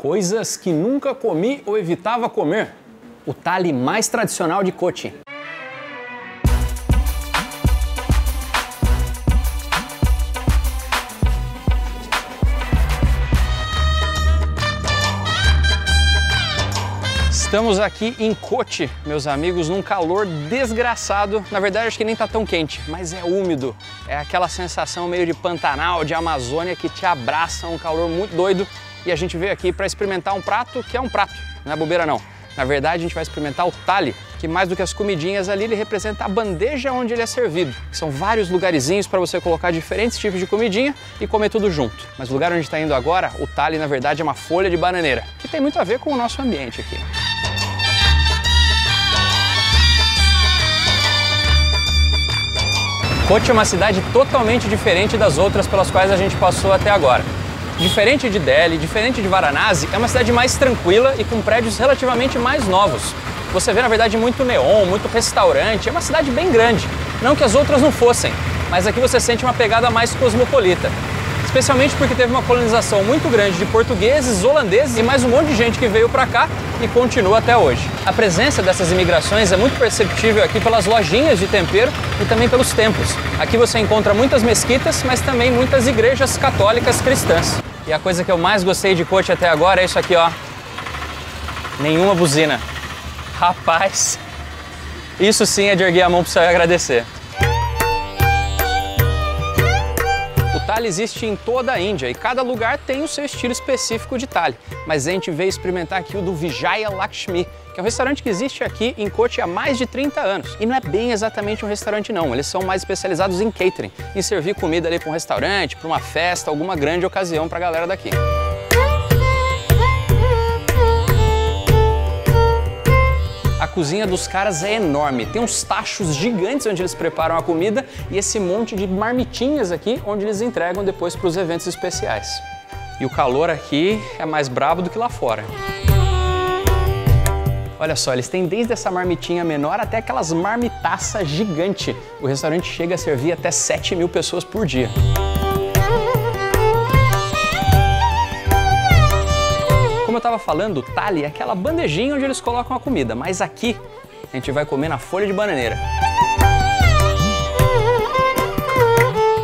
Coisas que nunca comi ou evitava comer. O thali mais tradicional de Kochi. Estamos aqui em Kochi, meus amigos, num calor desgraçado. Na verdade, acho que nem tá tão quente, mas é úmido. É aquela sensação meio de Pantanal, de Amazônia, que te abraça, um calor muito doido. E a gente veio aqui para experimentar um prato que é um prato, não é bobeira não. Na verdade, a gente vai experimentar o thali, que mais do que as comidinhas ali, ele representa a bandeja onde ele é servido. São vários lugarzinhos para você colocar diferentes tipos de comidinha e comer tudo junto. Mas o lugar onde está indo agora, o thali, na verdade, é uma folha de bananeira, que tem muito a ver com o nosso ambiente aqui. Kochi é uma cidade totalmente diferente das outras pelas quais a gente passou até agora. Diferente de Delhi, diferente de Varanasi, é uma cidade mais tranquila e com prédios relativamente mais novos. Você vê, na verdade, muito neon, muito restaurante, é uma cidade bem grande. Não que as outras não fossem, mas aqui você sente uma pegada mais cosmopolita. Especialmente porque teve uma colonização muito grande de portugueses, holandeses e mais um monte de gente que veio pra cá e continua até hoje. A presença dessas imigrações é muito perceptível aqui pelas lojinhas de tempero e também pelos templos. Aqui você encontra muitas mesquitas, mas também muitas igrejas católicas cristãs. E a coisa que eu mais gostei de Kochi até agora é isso aqui, ó. Nenhuma buzina. Rapaz, isso sim é de erguer a mão pra você agradecer. Thali existe em toda a Índia e cada lugar tem o seu estilo específico de thali. Mas a gente veio experimentar aqui o do Vijaya Lakshmi, que é um restaurante que existe aqui em Kochi há mais de 30 anos. E não é bem exatamente um restaurante não, eles são mais especializados em catering, em servir comida ali para um restaurante, para uma festa, alguma grande ocasião para a galera daqui. A cozinha dos caras é enorme, tem uns tachos gigantes onde eles preparam a comida e esse monte de marmitinhas aqui onde eles entregam depois para os eventos especiais. E o calor aqui é mais brabo do que lá fora. Olha só, eles têm desde essa marmitinha menor até aquelas marmitaças gigantes. O restaurante chega a servir até 7 mil pessoas por dia. Como eu estava falando, o thali é aquela bandejinha onde eles colocam a comida, mas aqui a gente vai comer na folha de bananeira.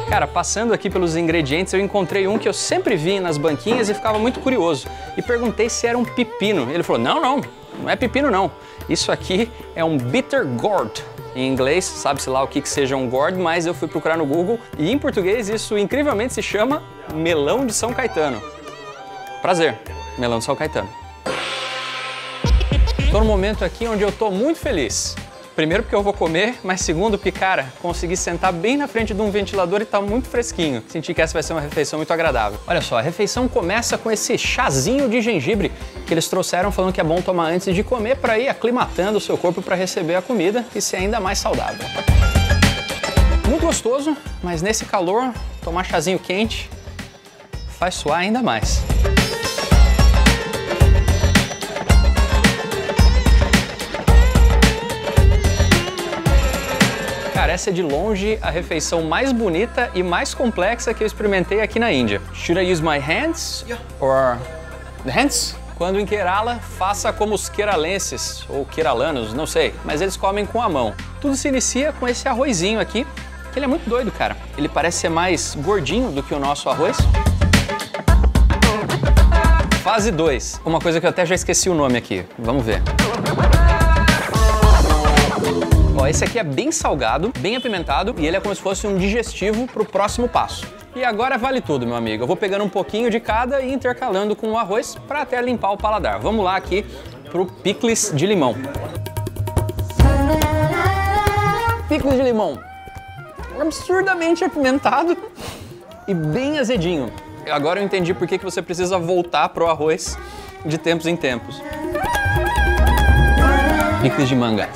Cara, passando aqui pelos ingredientes, eu encontrei um que eu sempre vi nas banquinhas e ficava muito curioso. E perguntei se era um pepino. Ele falou, não é pepino não. Isso aqui é um bitter gourd. Em inglês, sabe-se lá o que seja um gourd, mas eu fui procurar no Google e em português isso incrivelmente se chama melão de São Caetano. Prazer. Melão de São Caetano. Tô num momento aqui onde eu tô muito feliz. Primeiro porque eu vou comer, mas segundo porque, cara, consegui sentar bem na frente de um ventilador e tá muito fresquinho. Senti que essa vai ser uma refeição muito agradável. Olha só, a refeição começa com esse chazinho de gengibre que eles trouxeram falando que é bom tomar antes de comer para ir aclimatando o seu corpo para receber a comida e ser ainda mais saudável. Muito gostoso, mas nesse calor, tomar chazinho quente faz suar ainda mais. Essa é de longe a refeição mais bonita e mais complexa que eu experimentei aqui na Índia. Should I use my hands? Or the hands? Quando em Kerala, faça como os keralenses ou keralanos, não sei, mas eles comem com a mão. Tudo se inicia com esse arrozinho aqui, que ele é muito doido, cara. Ele parece ser mais gordinho do que o nosso arroz. Fase 2. Uma coisa que eu até já esqueci o nome aqui. Vamos ver. Ó, esse aqui é bem salgado, bem apimentado e ele é como se fosse um digestivo para o próximo passo. E agora vale tudo, meu amigo. Eu vou pegando um pouquinho de cada e intercalando com o arroz para até limpar o paladar. Vamos lá aqui pro picles de limão. Picles de limão. Absurdamente apimentado e bem azedinho. Agora eu entendi por que você precisa voltar pro arroz de tempos em tempos. Picles de manga.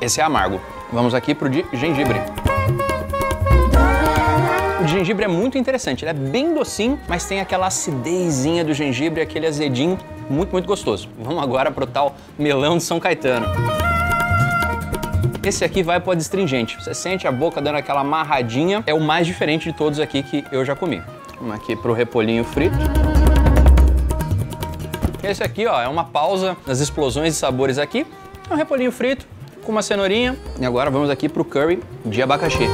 Esse é amargo. Vamos aqui pro de gengibre. O de gengibre é muito interessante, ele é bem docinho, mas tem aquela acidezinha do gengibre, aquele azedinho muito gostoso. Vamos agora pro tal melão de São Caetano. Esse aqui vai pro adstringente, você sente a boca dando aquela amarradinha, é o mais diferente de todos aqui que eu já comi. Vamos aqui pro repolhinho frito. Esse aqui, ó, é uma pausa nas explosões de sabores aqui. É um repolhinho frito com uma cenourinha. E agora vamos aqui pro curry de abacaxi.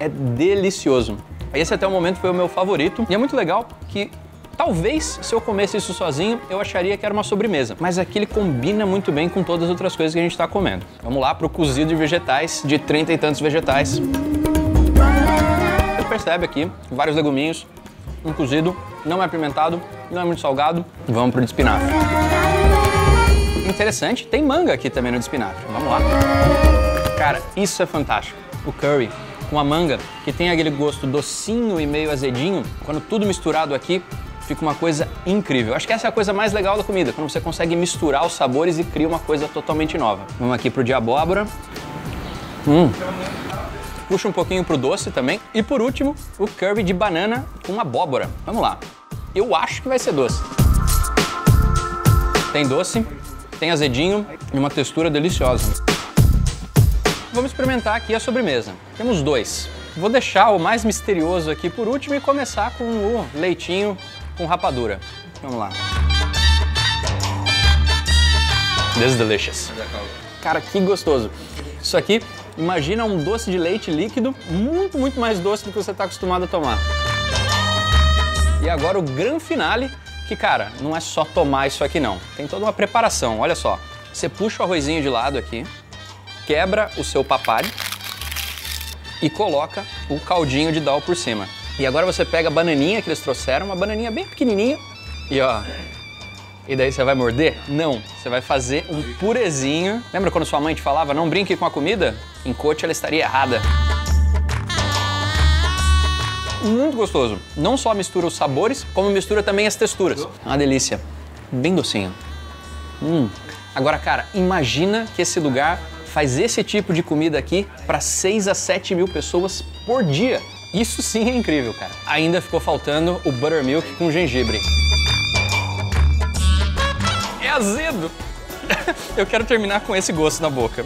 É delicioso. Esse até o momento foi o meu favorito. E é muito legal que talvez, se eu comesse isso sozinho, eu acharia que era uma sobremesa. Mas aqui ele combina muito bem com todas as outras coisas que a gente tá comendo. Vamos lá pro cozido de vegetais, de 30 e tantos vegetais. Você percebe aqui vários leguminhos, um cozido, não é apimentado, não é muito salgado. Vamos pro de espinafre. Interessante, tem manga aqui também no de espinafre. Vamos lá. Cara, isso é fantástico. O curry com a manga, que tem aquele gosto docinho e meio azedinho, quando tudo misturado aqui, fica uma coisa incrível. Acho que essa é a coisa mais legal da comida, quando você consegue misturar os sabores e cria uma coisa totalmente nova. Vamos aqui pro de abóbora. Puxa um pouquinho pro doce também. E por último, o curry de banana com abóbora. Vamos lá. Eu acho que vai ser doce. Tem doce, tem azedinho e uma textura deliciosa. Vamos experimentar aqui a sobremesa. Temos dois. Vou deixar o mais misterioso aqui por último e começar com o leitinho com rapadura. Vamos lá. This is delicious. Cara, que gostoso. Isso aqui, imagina um doce de leite líquido, muito, muito mais doce do que você está acostumado a tomar. E agora o grande finale, que cara, não é só tomar isso aqui não. Tem toda uma preparação, olha só. Você puxa o arrozinho de lado aqui, quebra o seu papad e coloca o caldinho de dal por cima. E agora você pega a bananinha que eles trouxeram, uma bananinha bem pequenininha, e ó, e daí você vai morder? Não, você vai fazer um purezinho. Lembra quando sua mãe te falava, não brinque com a comida? Em Kochi ela estaria errada. Muito gostoso. Não só mistura os sabores, como mistura também as texturas. Uma delícia. Bem docinho. Agora, cara, imagina que esse lugar faz esse tipo de comida aqui para 6 a 7 mil pessoas por dia. Isso sim é incrível, cara. Ainda ficou faltando o buttermilk com gengibre. É azedo. Eu quero terminar com esse gosto na boca.